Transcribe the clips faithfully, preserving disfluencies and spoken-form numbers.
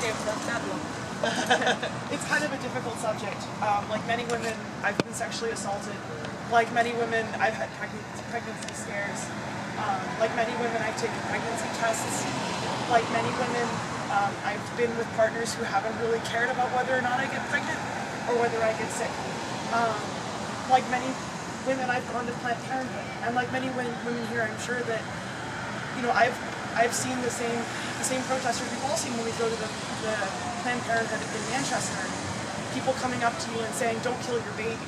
Dave, that's that one. It's kind of a difficult subject. Um, like many women, I've been sexually assaulted. Like many women, I've had pregnancy scares. Um, like many women, I've taken pregnancy tests. Like many women, um, I've been with partners who haven't really cared about whether or not I get pregnant or whether I get sick. Um, like many women, I've gone to Planned Parenthood. And like many women here, I'm sure that, you know, I've I've seen the same the same protesters we've all seen when we go to the, the Planned Parenthood in Manchester. People coming up to me and saying, "Don't kill your baby."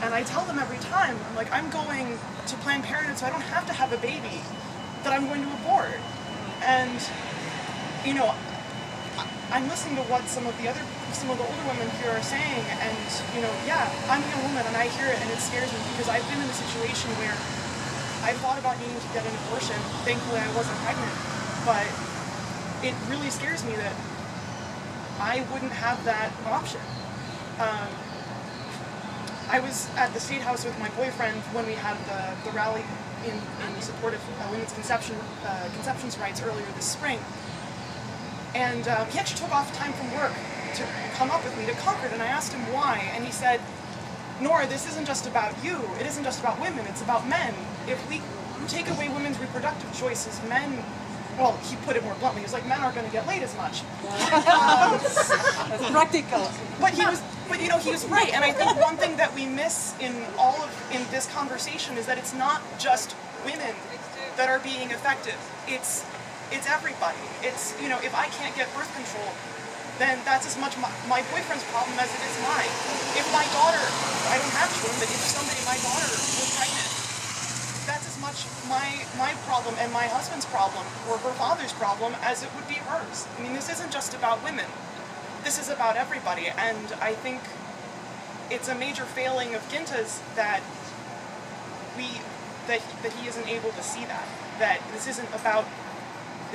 And I tell them every time, I'm like, I'm going to Planned Parenthood so I don't have to have a baby that I'm going to abort. And you know, I'm listening to what some of the other, some of the older women here are saying, and you know, yeah, I'm a young woman and I hear it and it scares me because I've been in a situation where I thought about needing to get an abortion. Thankfully, I wasn't pregnant, but it really scares me that I wouldn't have that option. Um, I was at the State House with my boyfriend when we had the, the rally in, in support of uh, women's conception uh, conceptions rights earlier this spring. And um, he actually took off time from work to come up with me to Concord, and I asked him why, and he said, "Nora, this isn't just about you, it isn't just about women, it's about men. If we take away women's reproductive choices, men," well, he put it more bluntly, he was like, "men aren't going to get laid as much." um, That's practical. But he was, but you know, he was right, and I think one thing that we miss in all of, in this conversation is that it's not just women that are being effective, it's It's everybody. It's, you know, if I can't get birth control, then that's as much my, my boyfriend's problem as it is mine. If my daughter, I don't have children, but if someday my daughter was pregnant, that's as much my, my problem and my husband's problem, or her father's problem, as it would be hers. I mean, this isn't just about women. This is about everybody, and I think it's a major failing of Guinta's that we, that, that he isn't able to see that. That this isn't about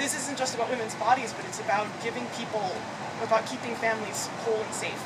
This isn't just about women's bodies, but it's about giving people, about keeping families whole and safe.